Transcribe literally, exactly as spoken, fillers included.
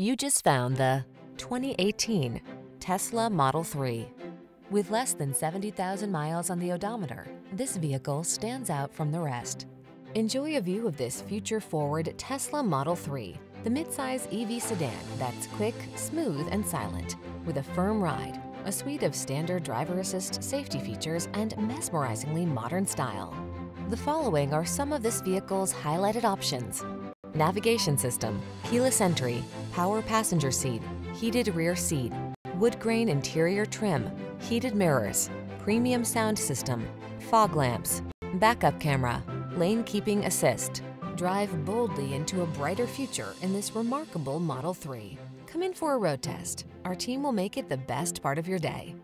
You just found the twenty eighteen Tesla Model three. With less than seventy thousand miles on the odometer, this vehicle stands out from the rest. Enjoy a view of this future-forward Tesla Model three, the midsize E V sedan that's quick, smooth, and silent. With a firm ride, a suite of standard driver assist safety features, and mesmerizingly modern style. The following are some of this vehicle's highlighted options: navigation system, keyless entry, power passenger seat, heated rear seat, wood grain interior trim, heated mirrors, premium sound system, fog lamps, backup camera, lane keeping assist. Drive boldly into a brighter future in this remarkable Model three. Come in for a road test. Our team will make it the best part of your day.